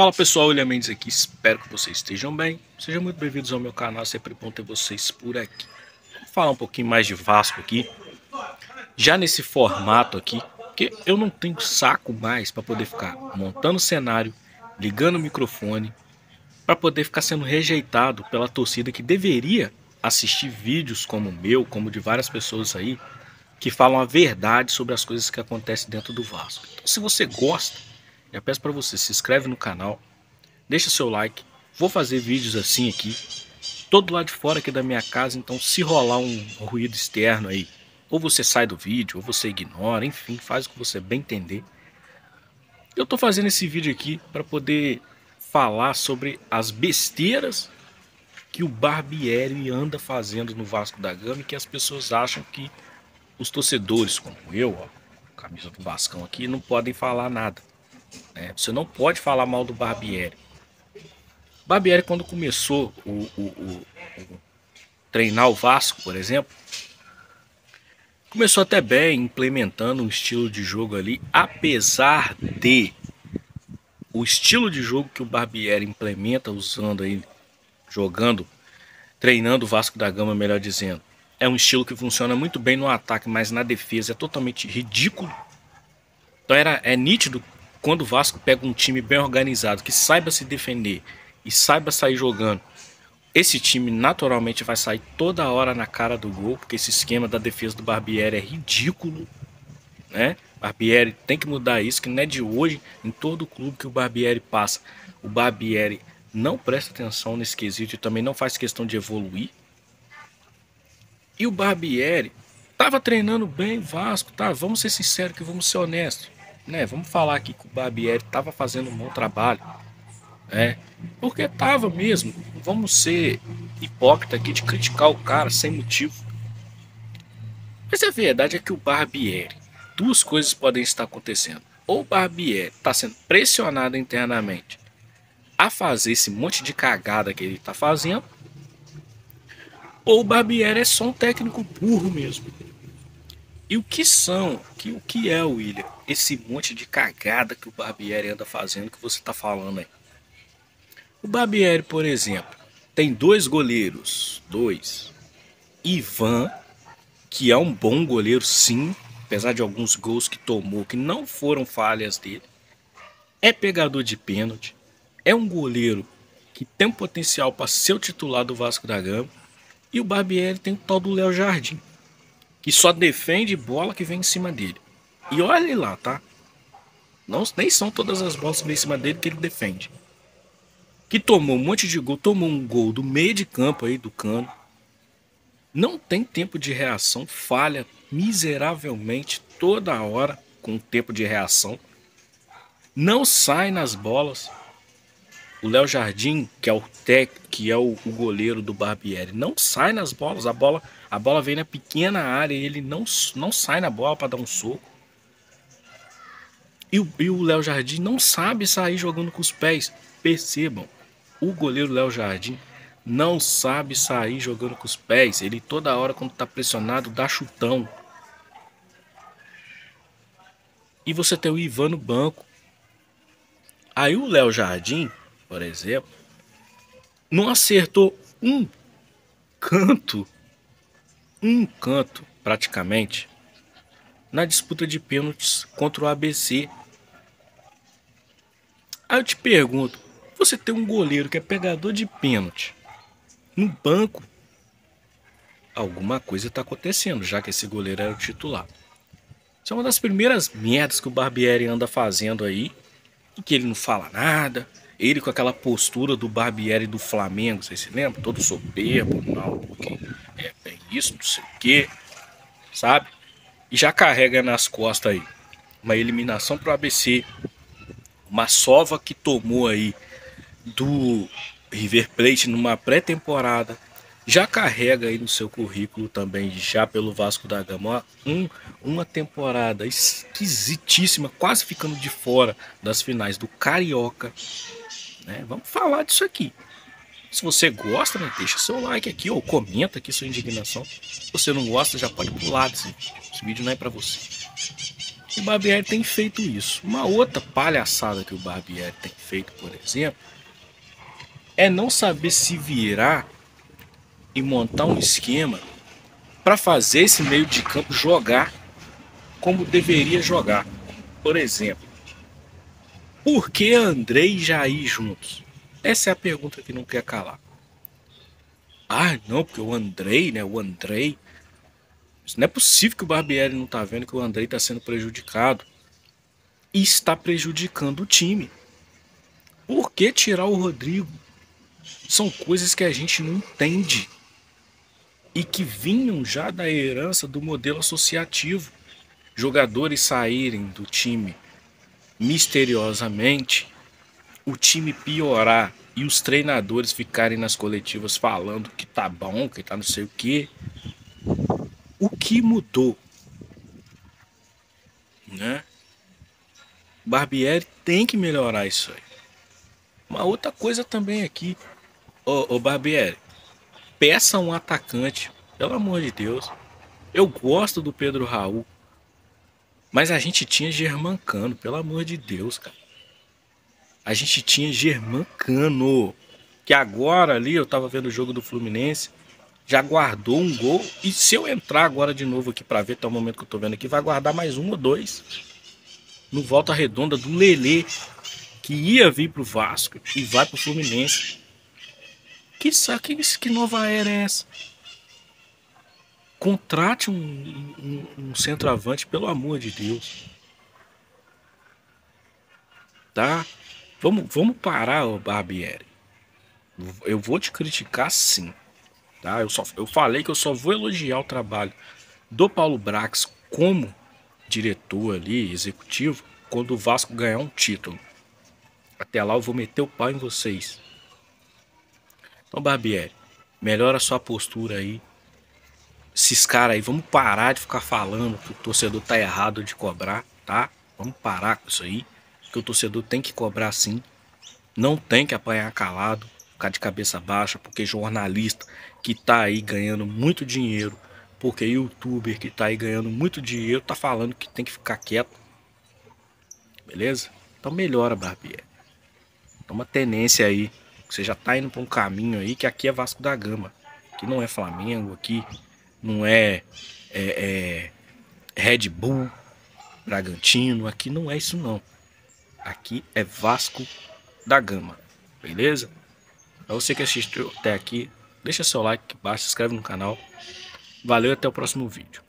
Fala pessoal, William Mendes aqui, espero que vocês estejam bem. Sejam muito bem-vindos ao meu canal, sempre bom ter vocês por aqui. Vou falar um pouquinho mais de Vasco aqui, já nesse formato aqui, porque eu não tenho saco mais para poder ficar montando cenário, ligando o microfone, para poder ficar sendo rejeitado pela torcida que deveria assistir vídeos como o meu, como de várias pessoas aí, que falam a verdade sobre as coisas que acontecem dentro do Vasco. Então, se você gosta, eu peço para você, se inscreve no canal, deixa seu like, vou fazer vídeos assim aqui, todo lado de fora aqui da minha casa, então se rolar um ruído externo aí, ou você sai do vídeo, ou você ignora, enfim, faz o que você bem entender. Eu tô fazendo esse vídeo aqui para poder falar sobre as besteiras que o Barbieri anda fazendo no Vasco da Gama e que as pessoas acham que os torcedores, como eu, ó, camisa do Vascão aqui, não podem falar nada. É, você não pode falar mal do Barbieri. Barbieri, quando começou o treinar o Vasco, por exemplo, começou até bem, implementando um estilo de jogo ali, apesar de o estilo de jogo que o Barbieri implementa, usando aí, jogando, treinando o Vasco da Gama, melhor dizendo, é um estilo que funciona muito bem no ataque, mas na defesa é totalmente ridículo. Então é nítido. Quando o Vasco pega um time bem organizado, que saiba se defender e saiba sair jogando, esse time naturalmente vai sair toda hora na cara do gol, porque esse esquema da defesa do Barbieri é ridículo, né? Barbieri tem que mudar isso, que não é de hoje, em todo clube que o Barbieri passa. O Barbieri não presta atenção nesse quesito e também não faz questão de evoluir. E o Barbieri estava treinando bem o Vasco, tá? Vamos ser sinceros, que vamos ser honestos. Né, vamos falar aqui que o Barbieri estava fazendo um bom trabalho, né? Porque estava mesmo. Vamos ser hipócrita aqui de criticar o cara sem motivo. Mas a verdade é que o Barbieri, duas coisas podem estar acontecendo. Ou o Barbieri está sendo pressionado internamente a fazer esse monte de cagada que ele está fazendo, ou o Barbieri é só um técnico burro mesmo. E o que é, William, esse monte de cagada que o Barbieri anda fazendo, que você tá falando aí? O Barbieri, por exemplo, tem dois goleiros, Ivan, que é um bom goleiro sim, apesar de alguns gols que tomou, que não foram falhas dele, é pegador de pênalti, é um goleiro que tem um potencial para ser o titular do Vasco da Gama, e o Barbieri tem o tal do Léo Jardim, que só defende bola que vem em cima dele. E olha lá, tá? Não, nem são todas as bolas que vem em cima dele que ele defende. Que tomou um monte de gol, tomou um gol do meio de campo aí, do Cano. Não tem tempo de reação, falha miseravelmente toda hora com tempo de reação. Não sai nas bolas. O Léo Jardim, que é o goleiro do Barbieri, não sai nas bolas. A bola vem na pequena área e ele não sai na bola para dar um soco. E o Léo Jardim não sabe sair jogando com os pés. Percebam, o goleiro Léo Jardim não sabe sair jogando com os pés. Ele toda hora, quando está pressionado, dá chutão. E você tem o Ivan no banco. Aí o Léo Jardim, por exemplo, não acertou um canto praticamente, na disputa de pênaltis contra o ABC. Aí eu te pergunto, você tem um goleiro que é pegador de pênalti no banco, alguma coisa está acontecendo, já que esse goleiro era o titular. Isso é uma das primeiras merdas que o Barbieri anda fazendo aí, e que ele não fala nada. Ele com aquela postura do Barbieri do Flamengo, vocês se lembram? Todo soberbo, não, porque é bem isso, não sei o quê, sabe? E já carrega nas costas aí uma eliminação pro ABC, uma sova que tomou aí do River Plate numa pré-temporada, já carrega aí no seu currículo também, já pelo Vasco da Gama, uma temporada esquisitíssima, quase ficando de fora das finais do Carioca. Né? Vamos falar disso aqui. Se você gosta, né, deixa seu like aqui ou comenta aqui sua indignação. Se você não gosta, já pode pular desse vídeo. Esse vídeo não é para você. O Barbieri tem feito isso. Uma outra palhaçada que o Barbieri tem feito, por exemplo, é não saber se virar e montar um esquema para fazer esse meio de campo jogar como deveria jogar. Por exemplo, por que Andrei e Jair juntos? Essa é a pergunta que não quer calar. Ah, não, porque o Andrei, né? O Andrei... Não é possível que o Barbieri não tá vendo que o Andrei tá sendo prejudicado. E está prejudicando o time. Por que tirar o Rodrigo? São coisas que a gente não entende. E que vinham já da herança do modelo associativo. Jogadores saírem do time misteriosamente, o time piorar e os treinadores ficarem nas coletivas falando que tá bom, que tá não sei o quê. O que mudou, né? Barbieri tem que melhorar isso aí. Uma outra coisa também aqui, ô Barbieri, peça um atacante, pelo amor de Deus. Eu gosto do Pedro Raul, mas a gente tinha Germán Cano, pelo amor de Deus, cara. A gente tinha Germán Cano, que agora ali, eu tava vendo o jogo do Fluminense, já guardou um gol, e se eu entrar agora de novo aqui para ver, até o momento que eu tô vendo aqui, vai guardar mais um ou dois no volta redonda do Lelê, que ia vir pro Vasco e vai pro Fluminense. Que nova era é essa? Contrate um centroavante, pelo amor de Deus, tá? Vamos parar, ô Barbieri. Eu vou te criticar, sim. Tá? Eu falei que eu só vou elogiar o trabalho do Paulo Brax como diretor ali, executivo, quando o Vasco ganhar um título. Até lá eu vou meter o pau em vocês. Então, Barbieri, melhora a sua postura aí. Esses caras aí, vamos parar de ficar falando que o torcedor tá errado de cobrar, tá? Vamos parar com isso aí, que o torcedor tem que cobrar sim. Não tem que apanhar calado, ficar de cabeça baixa, porque jornalista que tá aí ganhando muito dinheiro, porque youtuber que tá aí ganhando muito dinheiro, tá falando que tem que ficar quieto. Beleza? Então melhora, Barbieri. Toma tenência aí, que você já tá indo pra um caminho aí, que aqui é Vasco da Gama. Aqui não é Flamengo, aqui não é, Red Bull Bragantino, aqui não é isso não. Aqui é Vasco da Gama, beleza? Pra você que assistiu até aqui, deixa seu like aqui embaixo, se inscreve no canal. Valeu e até o próximo vídeo.